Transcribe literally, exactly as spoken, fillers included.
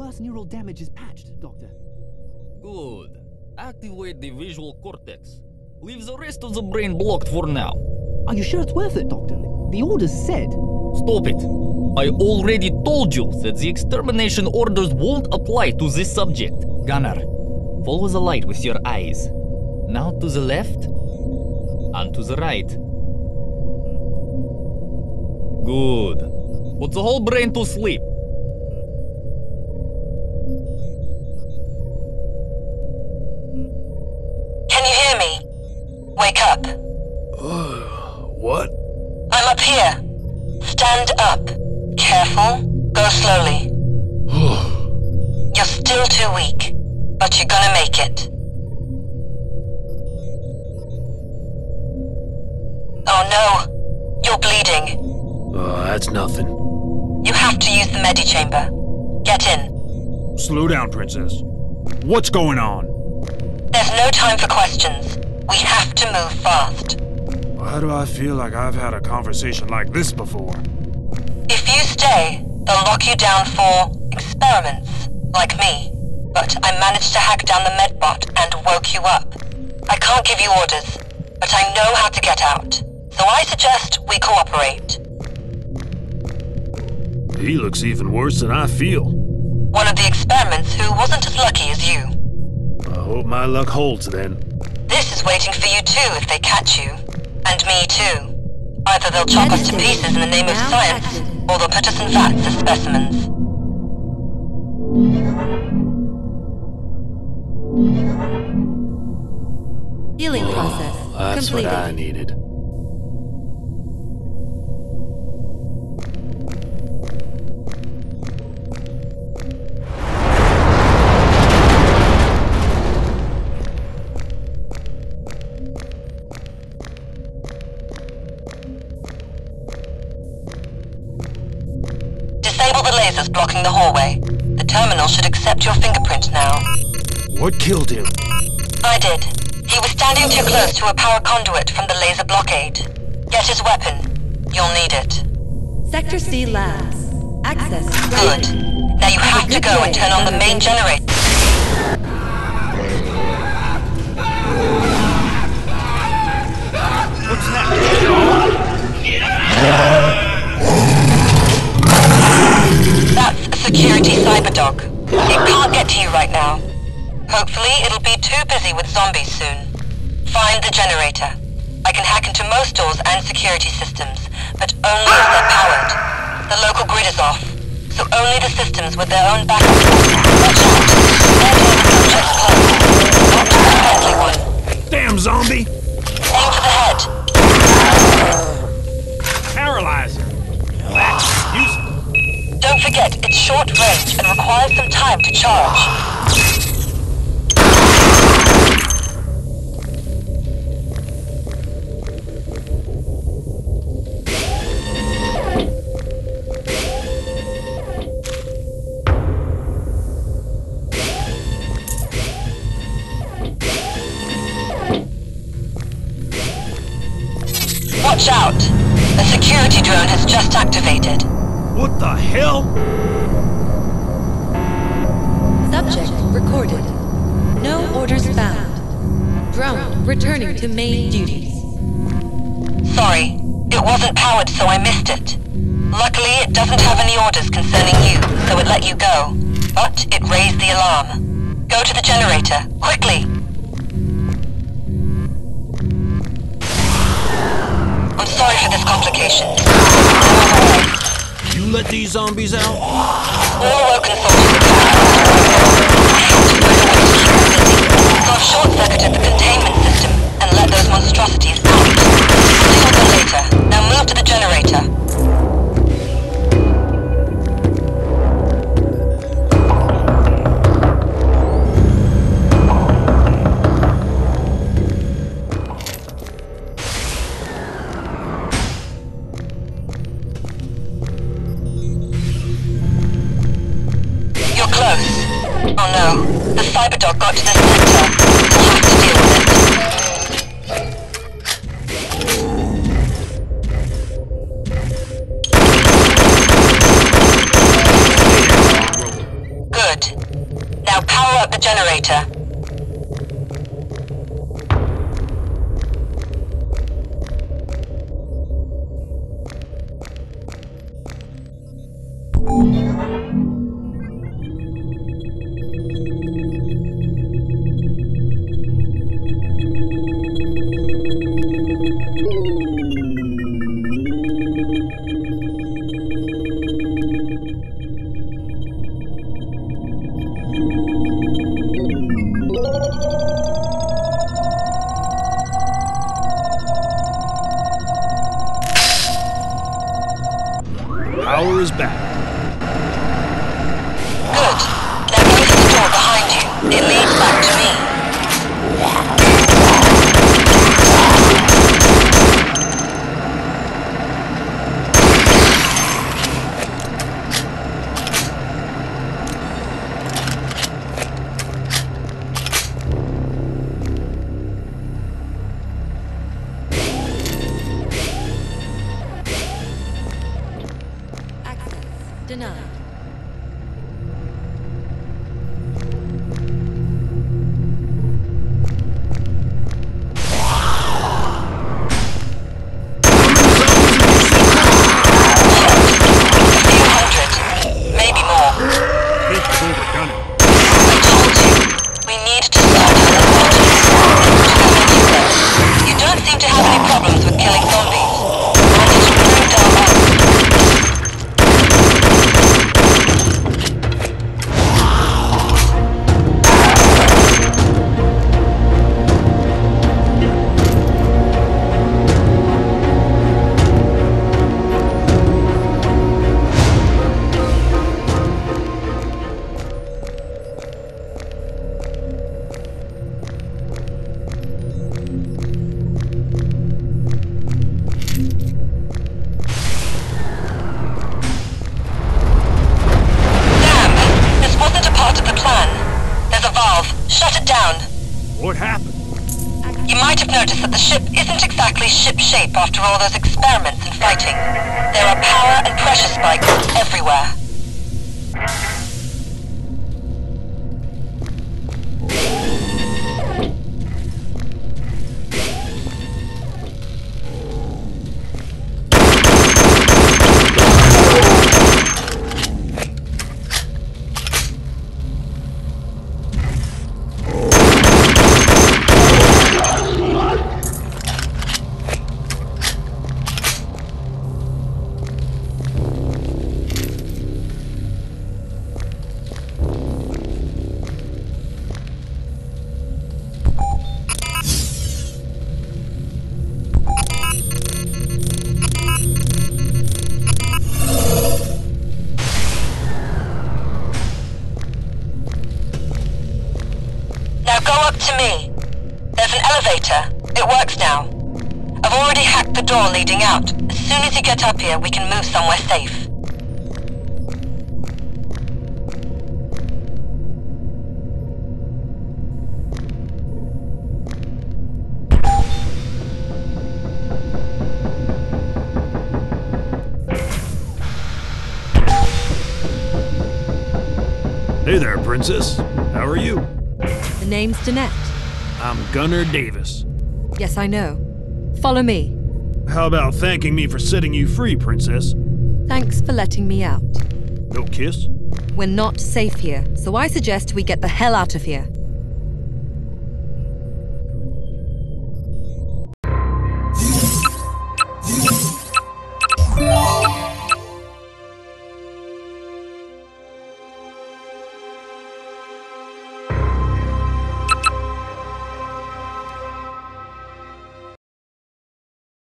worst neural damage is patched, Doctor. Good. Activate the visual cortex. Leave the rest of the brain blocked for now. Are you sure it's worth it, Doctor? The orders said... Stop it. I already told you that the extermination orders won't apply to this subject. Gunnar, follow the light with your eyes. Now to the left, and to the right. Good. Put the whole brain to sleep. Can you hear me? Wake up. What? I'm up here. Stand up. Careful. Go slowly. You're still too weak, but you're gonna make it. Oh no, you're bleeding. Uh, that's nothing. You have to use the medichamber. Get in. Slow down, Princess. What's going on? There's no time for questions. We have to move fast. Why do I feel like I've had a conversation like this before? If you stay, they'll lock you down for experiments, like me. But I managed to hack down the medbot and woke you up. I can't give you orders, but I know how to get out. So I suggest we cooperate. He looks even worse than I feel. One of the experiments who wasn't as lucky as you. I hope my luck holds then. This is waiting for you too if they catch you. And me too. Either they'll chop us to pieces in the name of science, or they'll put us in vats as specimens. Healing oh, process that's completed. What I needed. Blocking the hallway. The terminal should accept your fingerprint now. What killed him? I did. He was standing too close to a power conduit from the laser blockade. Get his weapon. You'll need it. Sector C labs. Access. Good. Now you have to go and turn on the main generator. What's that? That's a security cyberdog. It can't get to you right now. Hopefully it'll be too busy with zombies soon. Find the generator. I can hack into most doors and security systems, but only if they're powered. The local grid is off, so only the systems with their own backup. Watch out! Their doors are just closed. Not just a friendly one. Damn zombie! Aim for the head. Paralyzer. That's useful. Don't forget, it's short range and requires some time to charge. Watch out! A security drone has just activated. What the hell? Subject recorded. No orders found. Drone returning to main duties. Sorry, it wasn't powered, so I missed it. Luckily, it doesn't have any orders concerning you, so it let you go. But it raised the alarm. Go to the generator, quickly! I'm sorry for this complication. You let these zombies out? All woken soldiers are powered. I have to put away security, so I've short-circuited the containment system and let those monstrosities out. Deal with them later. Now move to the generator. Cyberdog got to the center. We'll have to deal with it. Good. generator. Power is back. Good. Now close the door behind you. It leads back to me. Denied. What happened? You might have noticed that the ship isn't exactly ship-shape after all those experiments and fighting. There are power and pressure spikes everywhere. To me. There's an elevator. It works now. I've already hacked the door leading out. As soon as you get up here, we can move somewhere safe. Hey there, Princess. How are you? The name's Dinette. I'm Gunnar Davis. Yes, I know. Follow me. How about thanking me for setting you free, Princess? Thanks for letting me out. No kiss? We're not safe here, so I suggest we get the hell out of here.